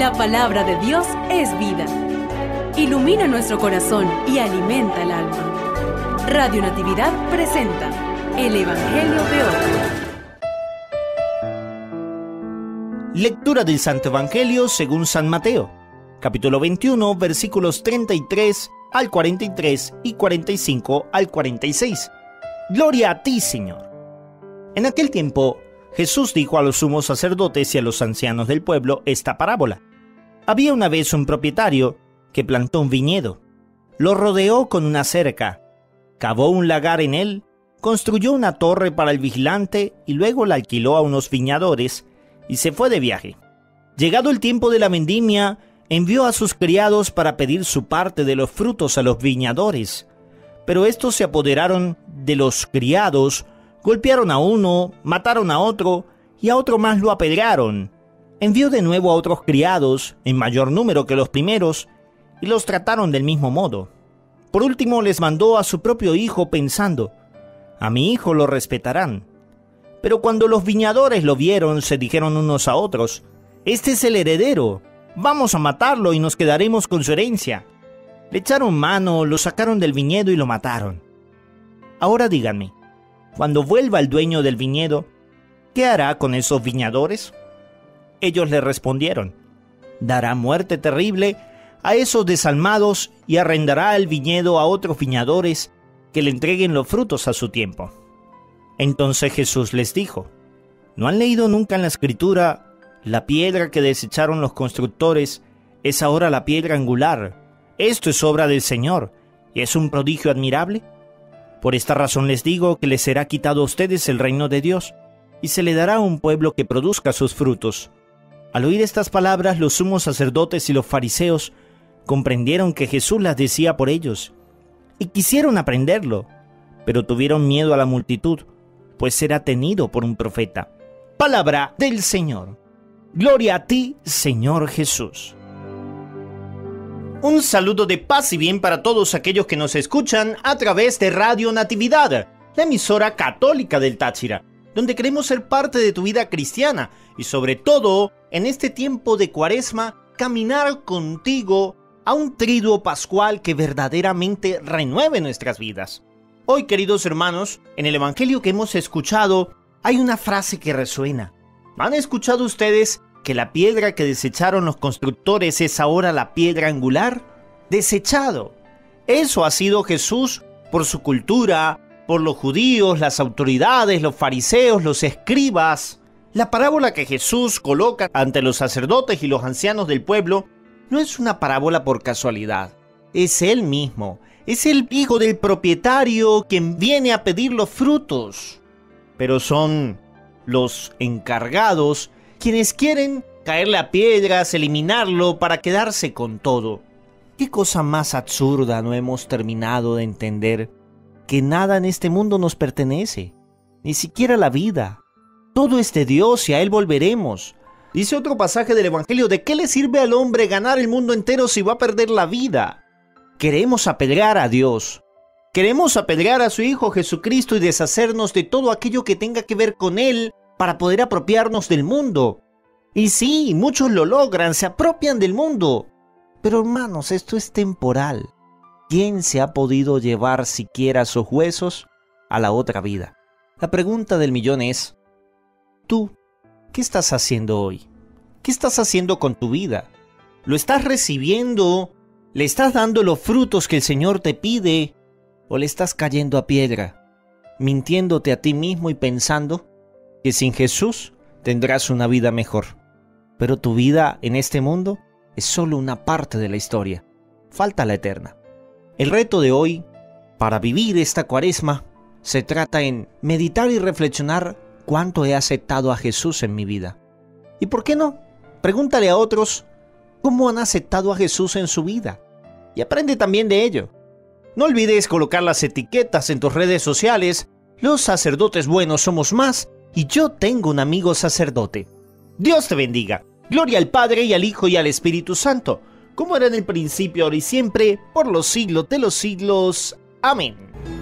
La palabra de Dios es vida. Ilumina nuestro corazón y alimenta el alma. Radio Natividad presenta el Evangelio de hoy. Lectura del Santo Evangelio según San Mateo, capítulo 21, versículos 33 al 43 y 45 al 46. Gloria a ti, Señor. En aquel tiempo, Jesús dijo a los sumos sacerdotes y a los ancianos del pueblo esta parábola. Había una vez un propietario que plantó un viñedo, lo rodeó con una cerca, cavó un lagar en él, construyó una torre para el vigilante y luego la alquiló a unos viñadores y se fue de viaje. Llegado el tiempo de la vendimia, envió a sus criados para pedir su parte de los frutos a los viñadores, pero estos se apoderaron de los criados, golpearon a uno, mataron a otro y a otro más lo apedrearon. Envió de nuevo a otros criados, en mayor número que los primeros, y los trataron del mismo modo. Por último les mandó a su propio hijo pensando, a mi hijo lo respetarán. Pero cuando los viñadores lo vieron, se dijeron unos a otros, este es el heredero, vamos a matarlo y nos quedaremos con su herencia. Le echaron mano, lo sacaron del viñedo y lo mataron. Ahora díganme, cuando vuelva el dueño del viñedo, ¿qué hará con esos viñadores? Ellos le respondieron, dará muerte terrible a esos desalmados y arrendará el viñedo a otros viñadores que le entreguen los frutos a su tiempo. Entonces Jesús les dijo, ¿no han leído nunca en la Escritura, la piedra que desecharon los constructores es ahora la piedra angular? Esto es obra del Señor y es un prodigio admirable. Por esta razón les digo que les será quitado a ustedes el reino de Dios, y se le dará a un pueblo que produzca sus frutos. Al oír estas palabras, los sumos sacerdotes y los fariseos comprendieron que Jesús las decía por ellos, y quisieron aprenderlo, pero tuvieron miedo a la multitud, pues era tenido por un profeta. Palabra del Señor. Gloria a ti, Señor Jesús. Un saludo de paz y bien para todos aquellos que nos escuchan a través de Radio Natividad, la emisora católica del Táchira, donde queremos ser parte de tu vida cristiana y sobre todo, en este tiempo de Cuaresma, caminar contigo a un triduo pascual que verdaderamente renueve nuestras vidas. Hoy, queridos hermanos, en el Evangelio que hemos escuchado, hay una frase que resuena. ¿Han escuchado ustedes que la piedra que desecharon los constructores es ahora la piedra angular? Desechado. Eso ha sido Jesús por su cultura, por los judíos, las autoridades, los fariseos, los escribas. La parábola que Jesús coloca ante los sacerdotes y los ancianos del pueblo no es una parábola por casualidad. Es Él mismo. Es el hijo del propietario quien viene a pedir los frutos. Pero son los encargados quienes quieren caerle a piedras, eliminarlo para quedarse con todo. ¿Qué cosa más absurda no hemos terminado de entender? Que nada en este mundo nos pertenece, ni siquiera la vida. Todo es de Dios y a Él volveremos. Dice otro pasaje del Evangelio, ¿de qué le sirve al hombre ganar el mundo entero si va a perder la vida? Queremos apedrear a Dios. Queremos apedrear a su Hijo Jesucristo y deshacernos de todo aquello que tenga que ver con Él, para poder apropiarnos del mundo. Y sí, muchos lo logran, se apropian del mundo. Pero hermanos, esto es temporal. ¿Quién se ha podido llevar siquiera sus huesos a la otra vida? La pregunta del millón es, ¿tú qué estás haciendo hoy? ¿Qué estás haciendo con tu vida? ¿Lo estás recibiendo? ¿Le estás dando los frutos que el Señor te pide? ¿O le estás cayendo a piedra, mintiéndote a ti mismo y pensando que sin Jesús tendrás una vida mejor? Pero tu vida en este mundo es solo una parte de la historia. Falta la eterna. El reto de hoy, para vivir esta Cuaresma, se trata en meditar y reflexionar cuánto he aceptado a Jesús en mi vida. ¿Y por qué no? Pregúntale a otros cómo han aceptado a Jesús en su vida. Y aprende también de ello. No olvides colocar las etiquetas en tus redes sociales. Los sacerdotes buenos somos más. Y yo tengo un amigo sacerdote. Dios te bendiga. Gloria al Padre y al Hijo y al Espíritu Santo, como era en el principio, ahora y siempre, por los siglos de los siglos. Amén.